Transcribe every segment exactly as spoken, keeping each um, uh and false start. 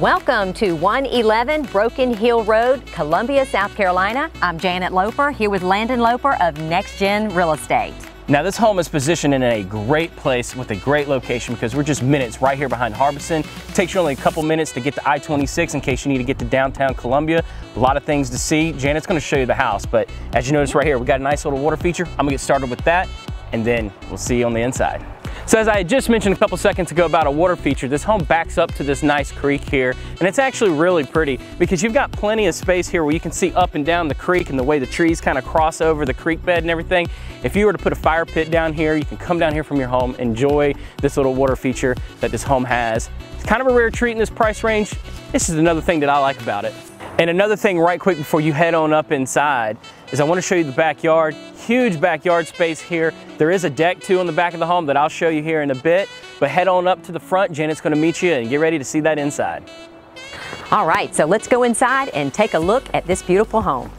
Welcome to one eleven Broken Hill Road, Columbia, South Carolina. I'm Janet Loper, here with Landon Loper of NextGen Real Estate. Now, this home is positioned in a great place with a great location because we're just minutes right here behind Harbison. It takes you only a couple minutes to get to I twenty-six in case you need to get to downtown Columbia. A lot of things to see. Janet's going to show you the house, but as you notice right here, we got a nice little water feature. I'm going to get started with that, and then we'll see you on the inside. So as I had just mentioned a couple seconds ago about a water feature, this home backs up to this nice creek here, and it's actually really pretty because you've got plenty of space here where you can see up and down the creek and the way the trees kind of cross over the creek bed and everything. If you were to put a fire pit down here, you can come down here from your home, enjoy this little water feature that this home has. It's kind of a rare treat in this price range. This is another thing that I like about it. And another thing right quick before you head on up inside is I want to show you the backyard. Huge backyard space here. There is a deck too on the back of the home that I'll show you here in a bit, but head on up to the front. Janet's going to meet you and get ready to see that inside. All right, so let's go inside and take a look at this beautiful home.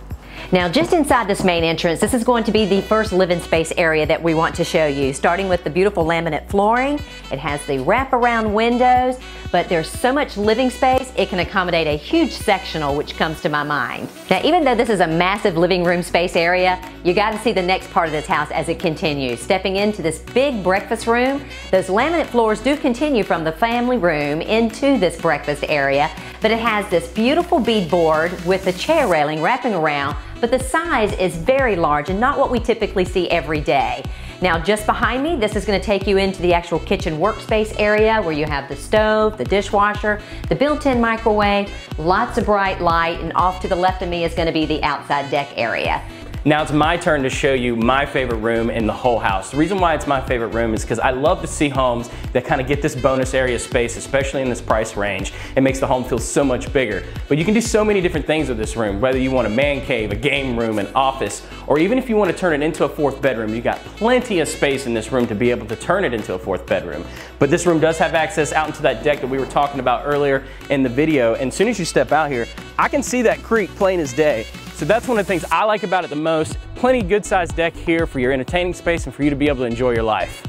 Now, just inside this main entrance, this is going to be the first living space area that we want to show you, starting with the beautiful laminate flooring. It has the wraparound windows, but there's so much living space, it can accommodate a huge sectional, which comes to my mind. Now, even though this is a massive living room space area, you got to see the next part of this house as it continues. Stepping into this big breakfast room, those laminate floors do continue from the family room into this breakfast area, but it has this beautiful beadboard with the chair railing wrapping around, but the size is very large and not what we typically see every day. Now, just behind me, this is going to take you into the actual kitchen workspace area where you have the stove, the dishwasher, the built-in microwave, lots of bright light, and off to the left of me is going to be the outside deck area. Now it's my turn to show you my favorite room in the whole house. The reason why it's my favorite room is because I love to see homes that kind of get this bonus area space, especially in this price range. It makes the home feel so much bigger. But you can do so many different things with this room, whether you want a man cave, a game room, an office, or even if you want to turn it into a fourth bedroom, you got plenty of space in this room to be able to turn it into a fourth bedroom. But this room does have access out into that deck that we were talking about earlier in the video. And as soon as you step out here, I can see that creek plain as day. So that's one of the things I like about it the most. Plenty good sized deck here for your entertaining space and for you to be able to enjoy your life.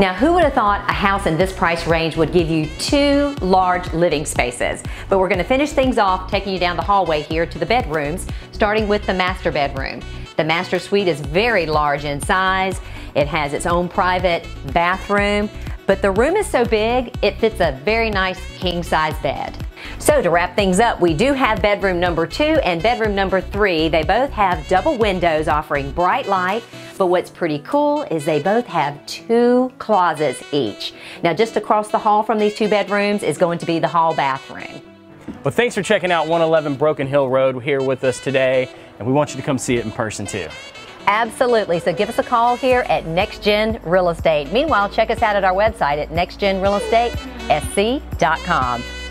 Now, who would have thought a house in this price range would give you two large living spaces? But we're going to finish things off taking you down the hallway here to the bedrooms, starting with the master bedroom. The master suite is very large in size. It has its own private bathroom, but the room is so big, it fits a very nice king size bed. So to wrap things up, we do have bedroom number two and bedroom number three. They both have double windows offering bright light, but what's pretty cool is they both have two closets each. Now, just across the hall from these two bedrooms is going to be the hall bathroom. Well, thanks for checking out one eleven Broken Hill Road here with us today, and we want you to come see it in person too. Absolutely, so give us a call here at NextGen Real Estate. Meanwhile, check us out at our website at next gen real estate S C dot com.